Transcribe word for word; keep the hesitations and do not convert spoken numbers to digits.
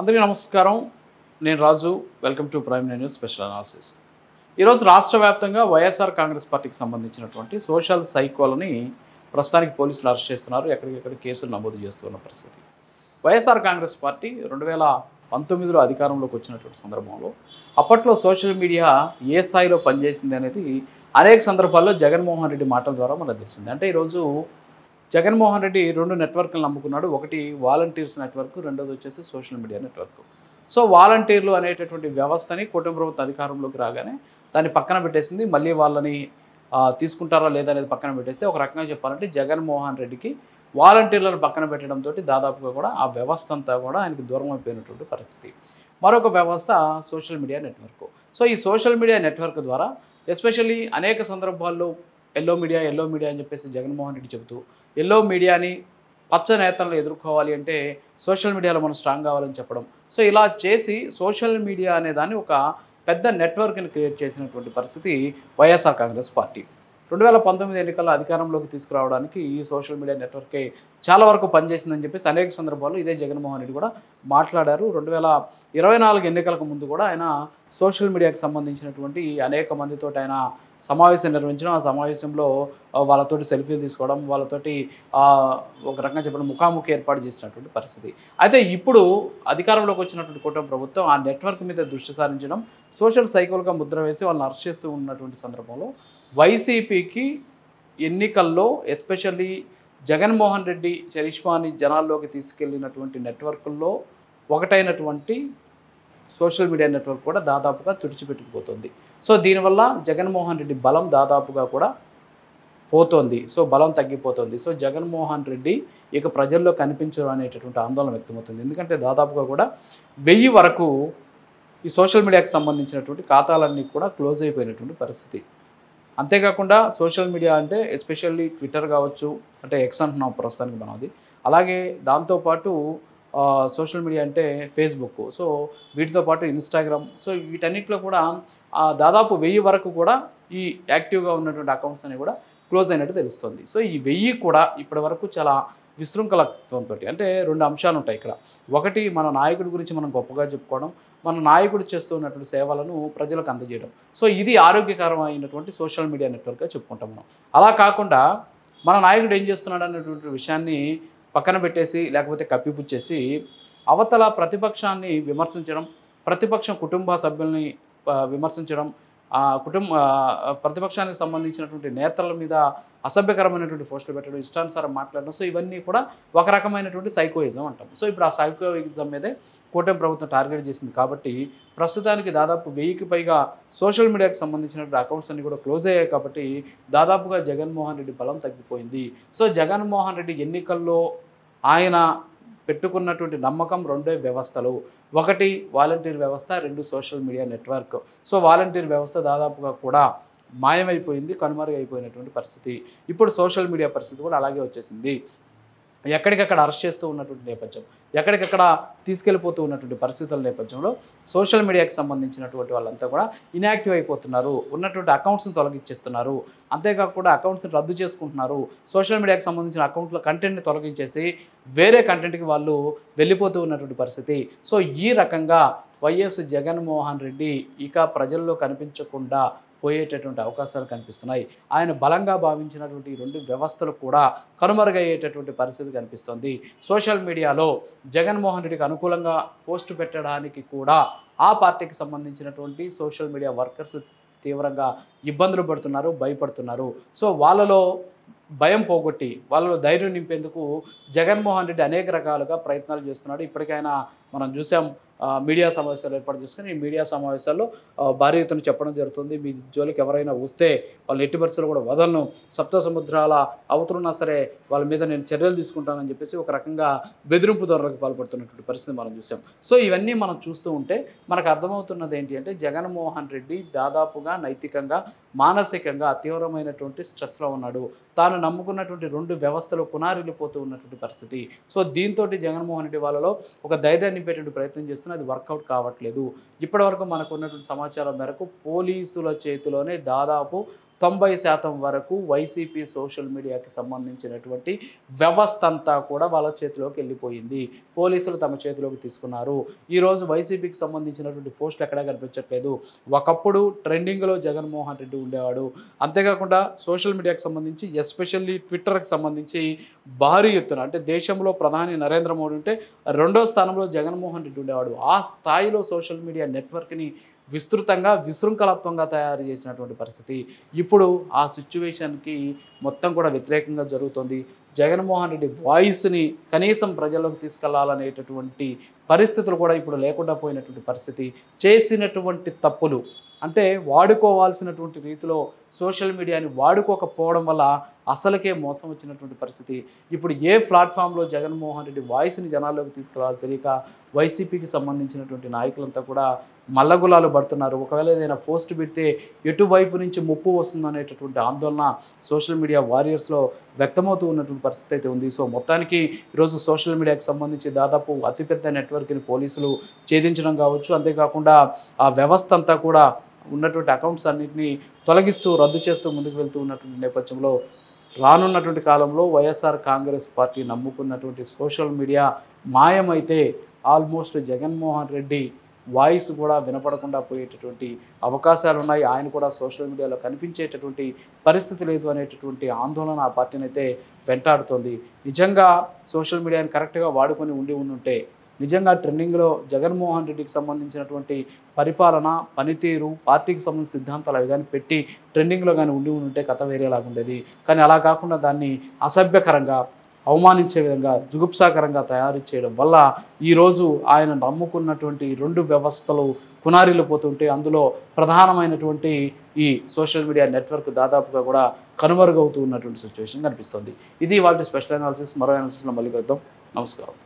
అందరికీ నమస్కారం. నేను Raju. Welcome to prime nine news special analysis. ఈరోజు రాష్ట్ర వ్యాప్తంగా వైఎస్ఆర్ కాంగ్రెస్ పార్టీకి సంబంధించినటువంటి సోషల్ సైకోలని ప్రస్తుతానికి పోలీసులు అరెస్ట్ చేస్తున్నారు. ఎక్కడికెక్కడ కేసులు నమోదు చేస్తున్న పరిస్థితి. వైఎస్ఆర్ కాంగ్రెస్ పార్టీ రెండు వేల పంతొమ్మిదిలో అధికారంలోకి వచ్చినటువంటి సందర్భంలో అప్పట్లో సోషల్ మీడియా ఏ స్థాయిలో పనిచేసింది అనేది అనేక సందర్భాల్లో జగన్మోహన్ రెడ్డి మాటల ద్వారా మనకు తెలిసింది. అంటే ఈరోజు జగన్మోహన్ రెడ్డి రెండు నెట్వర్క్లు నమ్ముకున్నాడు. ఒకటి వాలంటీర్స్ నెట్వర్క్, రెండోది వచ్చేసి సోషల్ మీడియా నెట్వర్క్. సో వాలంటీర్లు అనేటటువంటి వ్యవస్థని కుటుంబ ప్రభుత్వ అధికారంలోకి రాగానే దాన్ని పక్కన పెట్టేసింది. మళ్ళీ వాళ్ళని తీసుకుంటారా లేదా అనేది పక్కన పెట్టేస్తే ఒక రకంగా చెప్పాలంటే జగన్మోహన్ రెడ్డికి వాలంటీర్లను పక్కన పెట్టడంతో దాదాపుగా కూడా ఆ వ్యవస్థ అంతా కూడా ఆయనకు దూరం అయిపోయినటువంటి పరిస్థితి. మరొక వ్యవస్థ సోషల్ మీడియా నెట్వర్క్. సో ఈ సోషల్ మీడియా నెట్వర్క్ ద్వారా ఎస్పెషల్లీ అనేక సందర్భాల్లో ఎల్లో మీడియా ఎల్లో మీడియా అని చెప్పేసి జగన్మోహన్ రెడ్డి చెబుతూ ఎల్లో మీడియాని పచ్చ నేతలను ఎదుర్కోవాలి అంటే సోషల్ మీడియాలో మనం స్ట్రాంగ్ కావాలని చెప్పడం. సో ఇలా చేసి సోషల్ మీడియా అనే దాన్ని ఒక పెద్ద నెట్వర్క్ని క్రియేట్ చేసినటువంటి పరిస్థితి వైఎస్ఆర్ కాంగ్రెస్ పార్టీ. రెండు వేల పంతొమ్మిది ఎన్నికల్లో అధికారంలోకి తీసుకురావడానికి ఈ సోషల్ మీడియా నెట్వర్కే చాలా వరకు పనిచేసిందని చెప్పేసి అనేక సందర్భాల్లో ఇదే జగన్మోహన్ రెడ్డి కూడా మాట్లాడారు. రెండు వేల ఇరవై నాలుగు ఎన్నికలకు ముందు కూడా ఆయన సోషల్ మీడియాకి సంబంధించినటువంటి అనేక మందితో ఆయన సమావేశం నిర్వహించడం, ఆ సమావేశంలో వాళ్ళతోటి సెల్ఫీలు తీసుకోవడం, వాళ్ళతోటి ఒక రకంగా చెప్పడం ముఖాముఖి ఏర్పాటు చేసినటువంటి పరిస్థితి. అయితే ఇప్పుడు అధికారంలోకి వచ్చినటువంటి కూటమి ప్రభుత్వం ఆ నెట్వర్క్ మీద దృష్టి సారించడం, సోషల్ సైకోలుగా ముద్ర వేసి వాళ్ళని అరెస్ట్ చేస్తూ ఉన్నటువంటి సందర్భంలో వైసీపీకి ఎన్నికల్లో ఎస్పెషల్లీ జగన్మోహన్ రెడ్డి చరిష్మాని జనాల్లోకి తీసుకెళ్ళినటువంటి నెట్వర్క్ల్లో ఒకటైనటువంటి సోషల్ మీడియా నెట్వర్క్ కూడా దాదాపుగా తుడిచిపెట్టుకుపోతుంది. సో దీనివల్ల జగన్మోహన్ రెడ్డి బలం దాదాపుగా కూడా పోతోంది. సో బలం తగ్గిపోతుంది. సో జగన్మోహన్ రెడ్డి ఇక ప్రజల్లో కనిపించరు అనేటటువంటి ఆందోళన వ్యక్తమవుతుంది. ఎందుకంటే దాదాపుగా కూడా వెయ్యి వరకు ఈ సోషల్ మీడియాకి సంబంధించినటువంటి ఖాతాలన్నీ కూడా క్లోజ్ అయిపోయినటువంటి పరిస్థితి. అంతేకాకుండా సోషల్ మీడియా అంటే ఎస్పెషల్లీ ట్విట్టర్ కావచ్చు, అంటే ఎక్స్ అంటున్నాం ప్రస్తుతానికి మనం అది, అలాగే దాంతోపాటు సోషల్ మీడియా అంటే ఫేస్బుక్, సో వీటితో పాటు ఇన్స్టాగ్రామ్, సో వీటన్నిటిలో కూడా దాదాపు వెయ్యి వరకు కూడా ఈ యాక్టివ్గా ఉన్నటువంటి అకౌంట్స్ అనేవి కూడా క్లోజ్ అయినట్టు తెలుస్తుంది. సో ఈ వెయ్యి కూడా ఇప్పటి వరకు చాలా విశృంఖలత్వంతో, అంటే రెండు అంశాలు ఉంటాయి ఇక్కడ. ఒకటి మన నాయకుడి గురించి మనం గొప్పగా చెప్పుకోవడం, మన నాయకుడు చేస్తూ ఉన్నటువంటి సేవలను ప్రజలకు అందజేయడం. సో ఇది ఆరోగ్యకరమైనటువంటి సోషల్ మీడియా నెట్వర్క్గా చెప్పుకుంటాం మనం. అలా కాకుండా మన నాయకుడు ఏం చేస్తున్నాడు అనేటువంటి విషయాన్ని పక్కన పెట్టేసి లేకపోతే కప్పిపుచ్చేసి అవతల ప్రతిపక్షాన్ని విమర్శించడం, ప్రతిపక్షం కుటుంబ సభ్యుల్ని విమర్శించడం, కుటుంబ ప్రతిపక్షానికి సంబంధించినటువంటి నేతల మీద అసభ్యకరమైనటువంటి పోస్టులు పెట్టడం, ఇష్టానుసారం మాట్లాడడం, సో ఇవన్నీ కూడా ఒక రకమైనటువంటి సైకోయిజం అంటాం. సో ఇప్పుడు ఆ సైకోయిజం మీదే కూటమి ప్రభుత్వం టార్గెట్ చేసింది కాబట్టి ప్రస్తుతానికి దాదాపు వెయ్యికి పైగా సోషల్ మీడియాకి సంబంధించినటువంటి అకౌంట్స్ అన్ని కూడా క్లోజ్ అయ్యాయి. కాబట్టి దాదాపుగా జగన్మోహన్ రెడ్డి బలం తగ్గిపోయింది. సో జగన్మోహన్ రెడ్డి ఎన్నికల్లో ఆయన పెట్టుకున్నటువంటి నమ్మకం రెండే వ్యవస్థలు, ఒకటి వాలంటీర్ వ్యవస్థ, రెండు social media network. So volunteer వ్యవస్థ దాదాపుగా కూడా మాయమైపోయింది, కనుమరుగైపోయినటువంటి పరిస్థితి. ఇప్పుడు సోషల్ మీడియా పరిస్థితి కూడా అలాగే వచ్చేసింది. ఎక్కడికక్కడ అరెస్ట్ చేస్తూ ఉన్నటువంటి నేపథ్యం, ఎక్కడికక్కడ తీసుకెళ్ళిపోతూ ఉన్నటువంటి పరిస్థితుల నేపథ్యంలో సోషల్ మీడియాకి సంబంధించినటువంటి వాళ్ళంతా కూడా ఇన్యాక్టివ్ అయిపోతున్నారు, ఉన్నటువంటి అకౌంట్స్ని తొలగించేస్తున్నారు, అంతేకాకుండా అకౌంట్స్ని రద్దు చేసుకుంటున్నారు. సోషల్ మీడియాకి సంబంధించిన అకౌంట్ల కంటెంట్ని తొలగించేసి వేరే కంటెంట్కి వాళ్ళు వెళ్ళిపోతూ ఉన్నటువంటి పరిస్థితి. సో ఈ రకంగా వైఎస్ జగన్మోహన్ రెడ్డి ఇక ప్రజల్లో కనిపించకుండా పోయేటటువంటి అవకాశాలు కనిపిస్తున్నాయి. ఆయన బలంగా భావించినటువంటి ఈ రెండు వ్యవస్థలు కూడా కనుమరుగయ్యేటటువంటి పరిస్థితి కనిపిస్తుంది. సోషల్ మీడియాలో జగన్మోహన్ రెడ్డికి అనుకూలంగా పోస్ట్ పెట్టడానికి కూడా ఆ పార్టీకి సంబంధించినటువంటి సోషల్ మీడియా వర్కర్స్ తీవ్రంగా ఇబ్బందులు పడుతున్నారు, భయపడుతున్నారు. సో వాళ్ళలో భయం పోగొట్టి వాళ్ళలో ధైర్యం నింపేందుకు జగన్మోహన్ రెడ్డి అనేక రకాలుగా ప్రయత్నాలు చేస్తున్నాడు. ఇప్పటికైనా మనం చూసాం, మీడియా సమావేశాలు ఏర్పాటు చేసుకుని ఈ మీడియా సమావేశాల్లో భారీ ఎత్తున చెప్పడం జరుగుతుంది, మీ జోలికి ఎవరైనా వస్తే వాళ్ళు ఎట్టి పరిస్థితులు కూడా వదలను, సప్త సముద్రాల అవతరున్నా సరే వాళ్ళ మీద నేను చర్యలు తీసుకుంటానని చెప్పేసి ఒక రకంగా బెదిరింపు ధోరణికి పాల్పడుతున్నటువంటి పరిస్థితి మనం చూసాం. సో ఇవన్నీ మనం చూస్తూ ఉంటే మనకు అర్థమవుతున్నది ఏంటి అంటే జగన్మోహన్ రెడ్డి దాదాపుగా నైతికంగా మానసికంగా తీవ్రమైనటువంటి స్ట్రెస్లో ఉన్నాడు. తాను నమ్ముకున్నటువంటి రెండు వ్యవస్థలు కునారిల్లిపోతూ ఉన్నటువంటి పరిస్థితి. సో దీంతో జగన్మోహన్ రెడ్డి వాళ్ళలో ఒక ధైర్యాన్ని పెట్టే ప్రయత్నం చేస్తున్నా, అది వర్కౌట్ కావట్లేదు. ఇప్పటివరకు మనకు ఉన్నటువంటి సమాచారం మేరకు పోలీసుల చేతిలోనే దాదాపు తొంభై శాతం వరకు వైసీపీ సోషల్ మీడియాకి సంబంధించినటువంటి వ్యవస్థ అంతా కూడా వాళ్ళ చేతిలోకి వెళ్ళిపోయింది, పోలీసులు తమ చేతిలోకి తీసుకున్నారు. ఈరోజు వైసీపీకి సంబంధించినటువంటి పోస్టులు ఎక్కడా కనిపించట్లేదు. ఒకప్పుడు ట్రెండింగ్లో జగన్మోహన్ రెడ్డి ఉండేవాడు. అంతేకాకుండా సోషల్ మీడియాకి సంబంధించి ఎస్పెషల్లీ ట్విట్టర్కి సంబంధించి భారీ ఎత్తున, అంటే దేశంలో ప్రధాని నరేంద్ర మోడీ ఉంటే రెండో స్థానంలో జగన్మోహన్ రెడ్డి ఉండేవాడు. ఆ స్థాయిలో సోషల్ మీడియా నెట్వర్క్ని విస్తృతంగా విశృంఖలత్వంగా తయారు చేసినటువంటి పరిస్థితి. ఇప్పుడు ఆ సిచ్యువేషన్కి మొత్తం కూడా వ్యతిరేకంగా జరుగుతుంది. జగన్మోహన్ రెడ్డి వాయిస్ని కనీసం ప్రజల్లోకి తీసుకెళ్లాలనేటటువంటి పరిస్థితులు కూడా ఇప్పుడు లేకుండా పోయినటువంటి పరిస్థితి. చేసినటువంటి తప్పులు అంటే వాడుకోవాల్సినటువంటి రీతిలో సోషల్ మీడియాని వాడుకోకపోవడం వల్ల అసలుకే మోసం వచ్చినటువంటి పరిస్థితి. ఇప్పుడు ఏ ప్లాట్ఫామ్లో జగన్మోహన్ రెడ్డి వాయిస్ని జనాల్లోకి తీసుకెళ్లాలో తెలియక వైసీపీకి సంబంధించినటువంటి నాయకులంతా కూడా మల్లగులాలు పడుతున్నారు. ఒకవేళ ఏదైనా పోస్ట్ పెడితే ఎటువైపు నుంచి ముప్పు వస్తుందనేటటువంటి ఆందోళన సోషల్ మీడియా వారియర్స్లో వ్యక్తమవుతూ ఉన్నటువంటి పరిస్థితి అయితే ఉంది. సో మొత్తానికి ఈరోజు సోషల్ మీడియాకి సంబంధించి దాదాపు అతిపెద్ద నెట్వర్క్ని పోలీసులు ఛేదించడం కావచ్చు, అంతేకాకుండా ఆ వ్యవస్థ అంతా కూడా ఉన్నటువంటి అకౌంట్స్ అన్నింటినీ తొలగిస్తూ రద్దు చేస్తూ ముందుకు వెళ్తూ ఉన్నటువంటి నేపథ్యంలో రానున్నటువంటి కాలంలో వైఎస్ఆర్ కాంగ్రెస్ పార్టీ నమ్ముకున్నటువంటి సోషల్ మీడియా మాయమైతే ఆల్మోస్ట్ జగన్మోహన్ రెడ్డి వాయిస్ కూడా వినపడకుండా పోయేటటువంటి అవకాశాలు ఉన్నాయి. ఆయన కూడా సోషల్ మీడియాలో కనిపించేటటువంటి పరిస్థితి లేదు అనేటటువంటి ఆందోళన ఆ పార్టీని అయితే వెంటాడుతోంది. నిజంగా సోషల్ మీడియాని కరెక్ట్గా వాడుకొని ఉండి ఉండుంటే నిజంగా ట్రెండింగ్లో జగన్మోహన్ రెడ్డికి సంబంధించినటువంటి పరిపాలన, పనితీరు, పార్టీకి సంబంధించిన సిద్ధాంతాలు అవి కానీ పెట్టి ట్రెండింగ్లో కానీ ఉండి ఉంటే కథ వేరేలాగా ఉండేది. కానీ అలా కాకుండా దాన్ని అసభ్యకరంగా, అవమానించే విధంగా, జుగుప్సాకరంగా తయారు చేయడం వల్ల ఈరోజు ఆయన నమ్ముకున్నటువంటి రెండు వ్యవస్థలు కునారీలు పోతుంటే అందులో ప్రధానమైనటువంటి ఈ సోషల్ మీడియా నెట్వర్క్ దాదాపుగా కూడా కనుమరుగవుతూ ఉన్నటువంటి సిచ్యువేషన్ కనిపిస్తుంది. ఇది వాళ్ళ స్పెషల్ అనాలిసిస్. మరో అనాలిసిస్లో మళ్ళీ కలుద్దాం. నమస్కారం.